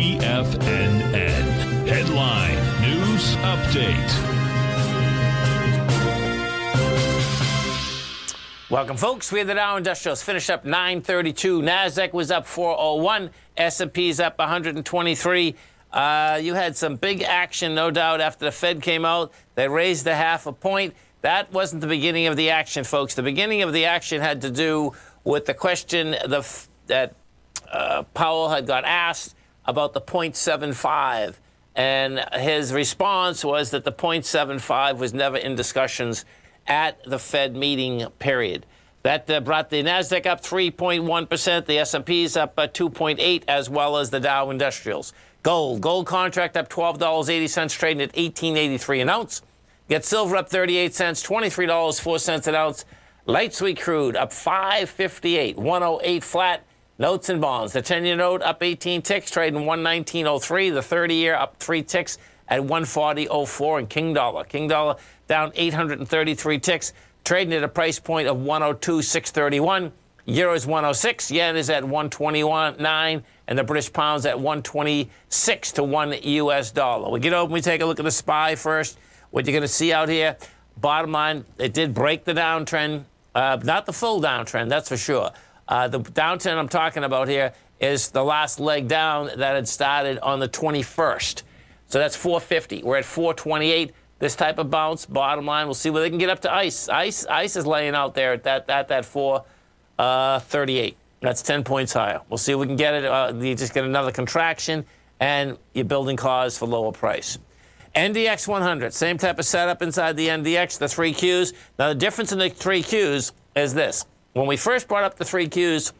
TFNN. Headline News Update. Welcome, folks. We had the Dow Industrials finish up 932. NASDAQ was up 401. S&P's up 123. You had some big action, no doubt, after the Fed came out. They raised the 0.5 point. That wasn't the beginning of the action, folks. The beginning of the action had to do with the question that Powell had got asked about the 0.75. And his response was that the 0.75 was never in discussions at the Fed meeting, period. That brought the NASDAQ up 3.1%, the S&P's up 2.8%, as well as the Dow Industrials. Gold. Gold contract up $12.80, trading at $18.83 an ounce. Get silver up 38 cents, $23.04 an ounce. Light sweet crude up $5.58, $108 flat. Notes and bonds. The 10-year note up 18 ticks, trading 119.03. The 30-year up 3 ticks at 140.04. And King Dollar. King Dollar down 833 ticks, trading at a price point of 102.631. Euro is 106. Yen is at 121.9. And the British pound's at 126 to 1 U.S. dollar. We get open, we take a look at the SPY first. What you're going to see out here, bottom line, it did break the downtrend. Not the full downtrend, that's for sure. The downturn I'm talking about here is the last leg down that had started on the 21st. So that's 450. We're at 428. This type of bounce, bottom line, we'll see where they can get up to ICE. ICE is laying out there at that 438. That's 10 points higher. We'll see if we can get it. You just get another contraction, and you're building cars for lower price. NDX 100, same type of setup inside the NDX, the 3Qs. Now, the difference in the 3Qs is this. When we first brought up the 3Qs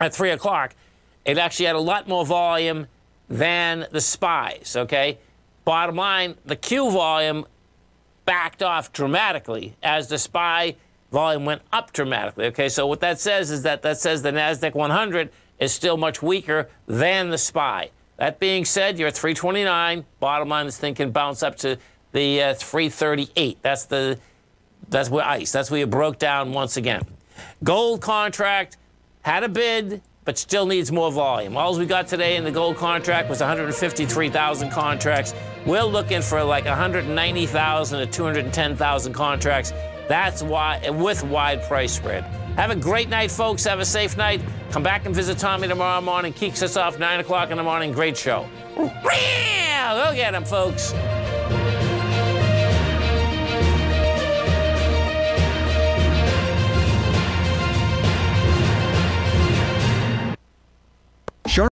at 3 o'clock, it actually had a lot more volume than the SPYs, okay? Bottom line, the Q volume backed off dramatically as the SPY volume went up dramatically, okay? So what that says is that says the NASDAQ 100 is still much weaker than the SPY. That being said, you're at 329. Bottom line, this thing can bounce up to the 338. That's where ICE. That's where it broke down once again. Gold contract had a bid, but still needs more volume. All we got today in the gold contract was 153,000 contracts. We're looking for like 190,000 to 210,000 contracts. That's why, with wide price spread. Have a great night, folks. Have a safe night. Come back and visit Tommy tomorrow morning. Kicks us off 9 o'clock in the morning. Great show. Go get him, folks.